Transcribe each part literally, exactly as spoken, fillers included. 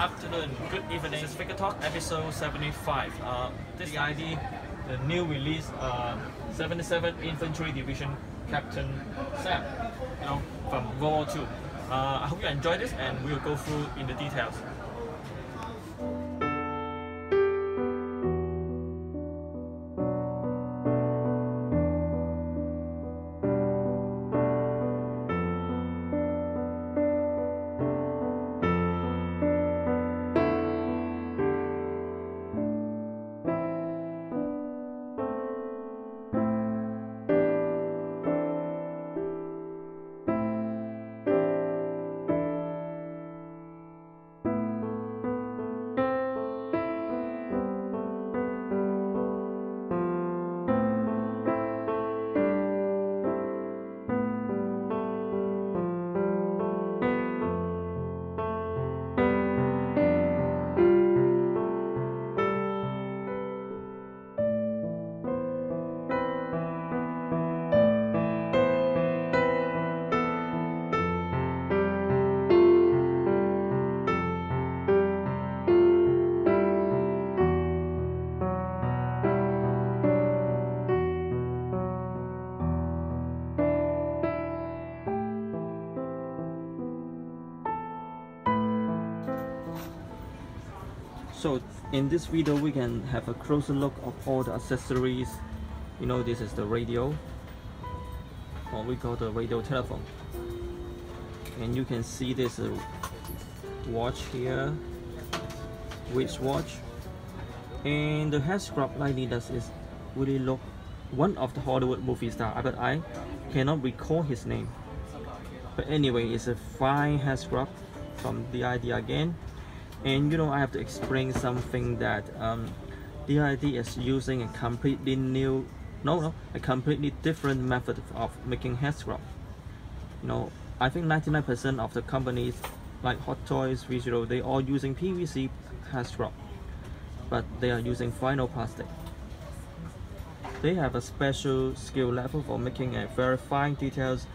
afternoon, good evening. This is Figure Talk, episode seventy-five. Uh, this D I D, the new release, uh, seventy-seventh Infantry Division, Captain Sam, you know, from World War Two. Uh, I hope you enjoy this, and we'll go through in the details. So in this video, we can have a closer look of all the accessories. You know, this is the radio, or we call the radio telephone. And you can see this uh, watch here, wristwatch, and the head scrub like this is really look one of the Hollywood movie star, but I cannot recall his name. But anyway, it's a fine head scrub from D I D again. And you know, I have to explain something that um, D I D is using a completely new, no, no, a completely different method of making head scrub. You know, I think ninety-nine percent of the companies like Hot Toys, Visual, they are using P V C head scrub, but they are using plastic. They have a special skill level for making a very fine details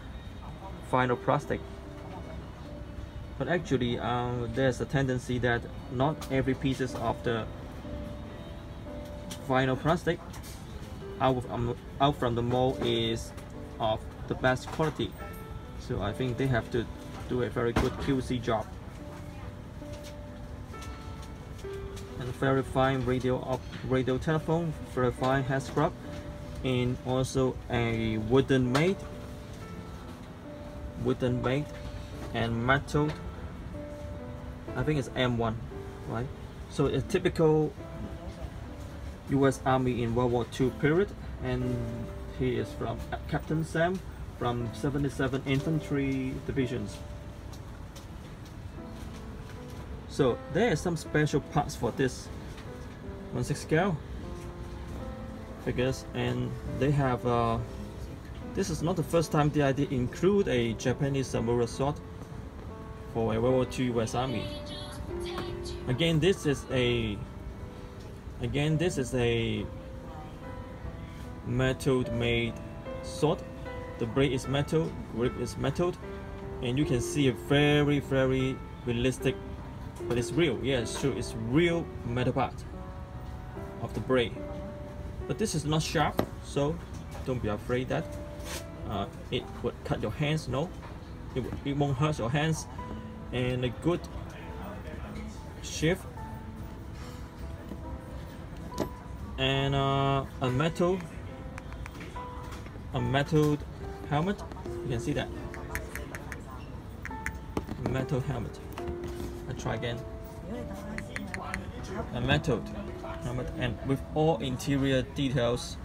plastic. But actually, um, there's a tendency that not every pieces of the vinyl plastic out, of, um, out from the mold is of the best quality. So I think they have to do a very good Q C job. And very fine radio op radio telephone, very fine head scrub, and also a wooden made, wooden made, and metal. I think it's M one, right? So it's typical U S Army in World War Two period, and he is from Captain Sam from seventy-seventh Infantry Divisions. So there are some special parts for this one sixth scale figures, and they have uh, this is not the first time D I D include a Japanese samurai sword for a World War Two U S Army. Again, this is a again this is a metal made sword. The blade is metal, grip is metal, and you can see a very very realistic, but it's real. Yeah, it's true. It's real metal part of the blade. But this is not sharp, so don't be afraid that uh, it would cut your hands. No. It, it won't hurt your hands, and a good shift, and uh, a metal a metal helmet. You can see that metal helmet. I try again. A metal helmet, and with all interior details,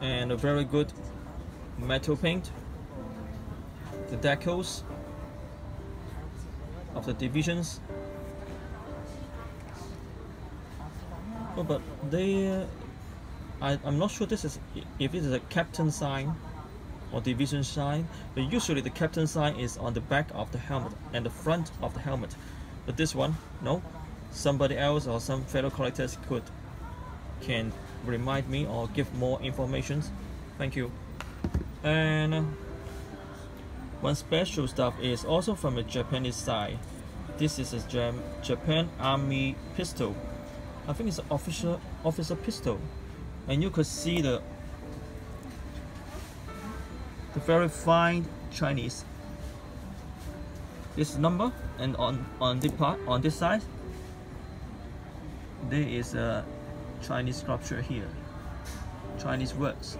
and a very good metal paint. The decals of the divisions. Oh, but they, uh, I, I'm not sure this is if it is a captain sign or division sign, but usually the captain sign is on the back of the helmet and the front of the helmet. But this one, no, somebody else or some fellow collectors could can remind me or give more information. Thank you. And uh, one special stuff is also from the Japanese side. This is a Jam Japan Army pistol. I think it's an officer officer pistol, and you could see the the very fine Chinese. This number, and on on this part, on this side, there is a Chinese sculpture here, Chinese words.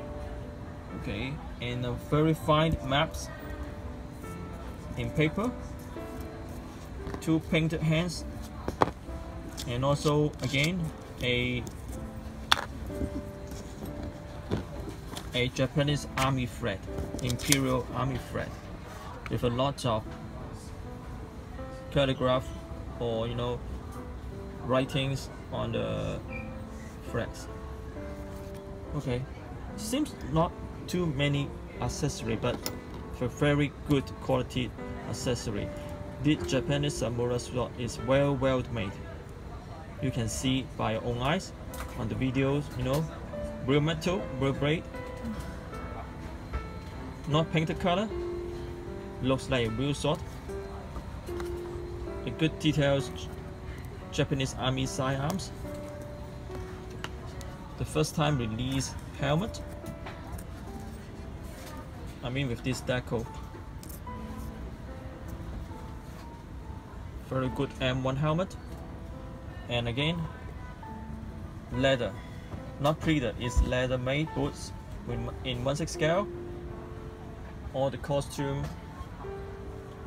Okay, and a very fine maps in paper. Two painted hands, and also again a a Japanese army flag, Imperial Army flag, with a lot of calligraph or you know writings on the flags. Okay, seems not too many accessory, but for very good quality accessory. This Japanese samurai sword is well well made. You can see by your own eyes on the videos, you know, real metal, real blade, not painted color, looks like a real sword. The good details, Japanese army sidearms, the first time released helmet, I mean with this deco. Very good M one helmet, and again leather, not pleated, it's leather made boots in one sixth scale. All the costume,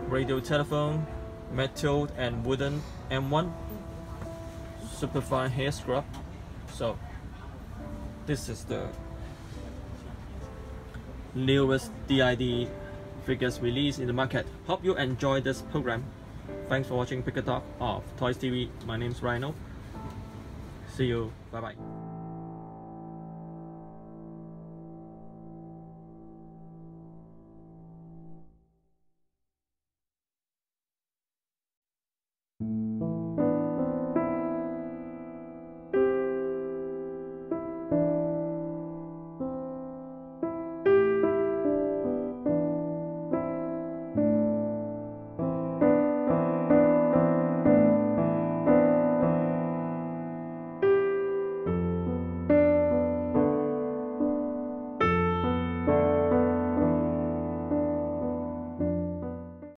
radio telephone, metal and wooden M one, super fine hair scrub. So this is the newest D I D figures released in the market. Hope you enjoy this program. Thanks for watching Figure Talk of Toys T V. My name's Rhino. See you. Bye bye.